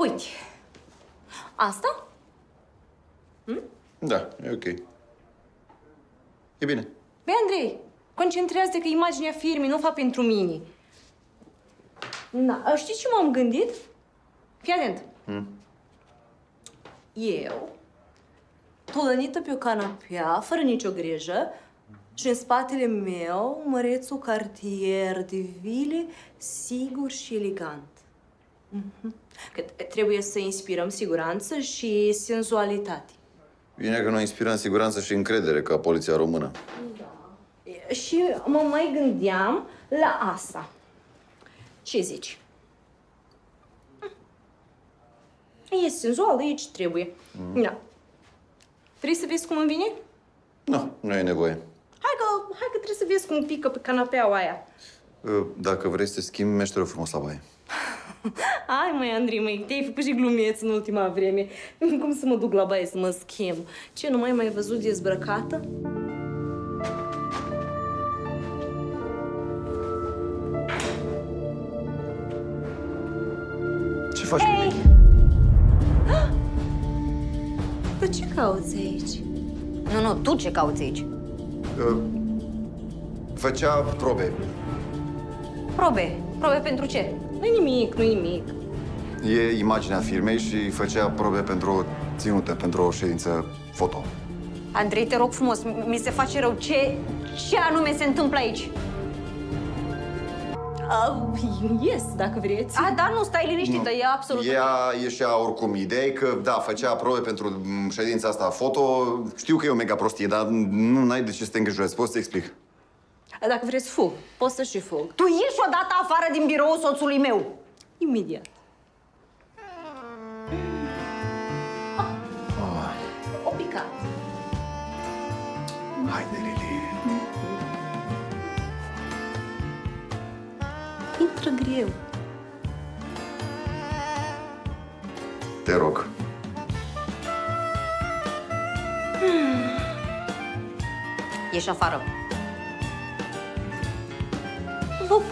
Uite, asta? Hm? Da, e ok. E bine. Băi, Andrei, concentrează-te că imaginea firmei nu o fac pentru mine. Da, știi ce m-am gândit? Fii atent. Hmm? Eu, tolănită pe o canapea, fără nicio grijă, și în spatele meu, mărețul cartier de vile, sigur și elegant. Că trebuie să inspirăm siguranță și senzualitate. Bine că noi inspirăm siguranță și încredere ca poliția română. Da. Și mă mai gândeam la asta. Ce zici? E senzual, aici trebuie. Da. Vrei să vezi cum îmi vine? Nu, nu e nevoie. Hai că trebuie să vezi cum pică pe canapeaua aia. Dacă vrei să te schimbi, mergi rău frumos la baie. Hai, măi, Andrei, măi, te-ai făcut și glumeț în ultima vreme. Cum să mă duc la baie să mă schimb? Ce, nu m-ai mai văzut dezbrăcată? Ce faci, hey! Tu ce cauți aici? Nu, nu, tu ce cauți aici? Făcea probe. Probe? Probe pentru ce? Nu-i nimic, nu-i nimic. E imaginea firmei și făcea probe pentru o ținută, pentru o ședință foto. Andrei, te rog frumos, mi se face rău. Ce anume se întâmplă aici? Yes, dacă vreți. A, da, nu, stai liniștită, e absolut... Ea ieșea oricum. Ideea e că, da, făcea probe pentru ședința asta foto. Știu că e o mega prostie, dar nu ai de ce să te îngrijorezi. Poți să explic. Dacă vreți, fug. Poți să și fug. Tu ieși odată afară din biroul soțului meu. Imediat. O picat. Haide, Lili. Intră greu. Te rog. Ieși afară. Vă pup.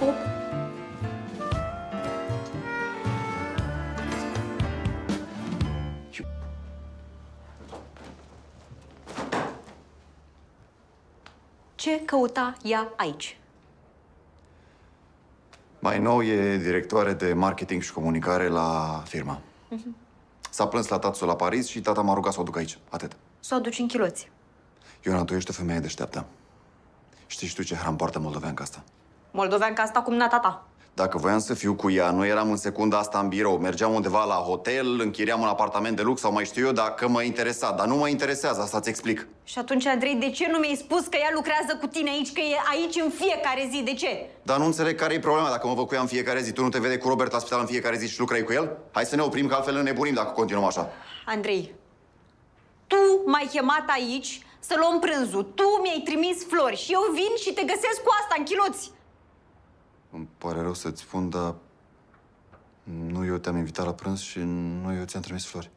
Ce căuta ea aici? Mai nou e directoare de marketing și comunicare la firma. S-a plâns la tatăl la Paris și tata m-a rugat să o duc aici. Atât. Să o duci în chiloți. Iona, tu ești o femeie deșteaptă. Știi și tu ce hram poartă moldoveanca asta? Moldoveanca asta cum nata ta. Dacă voiam să fiu cu ea, nu eram în secunda asta în birou. Mergeam undeva la hotel, închiriam un apartament de lux sau mai știu eu, dacă mă interesa. Dar nu mă interesează, asta ți explic. Și atunci, Andrei, de ce nu mi-ai spus că ea lucrează cu tine aici, că e aici în fiecare zi? De ce? Dar nu înțeleg care e problema dacă mă văd cu ea în fiecare zi. Tu nu te vede cu Robert la spital în fiecare zi și lucrai cu el? Hai să ne oprim, că altfel înnebunim dacă continuăm așa. Andrei, tu m-ai chemat aici să luăm prânzul. Tu mi-ai trimis flori și eu vin și te găsesc cu asta în chiloți. Îmi pare rău să-ți spun, dar nu eu te-am invitat la prânz și nu eu ți-am trimis flori.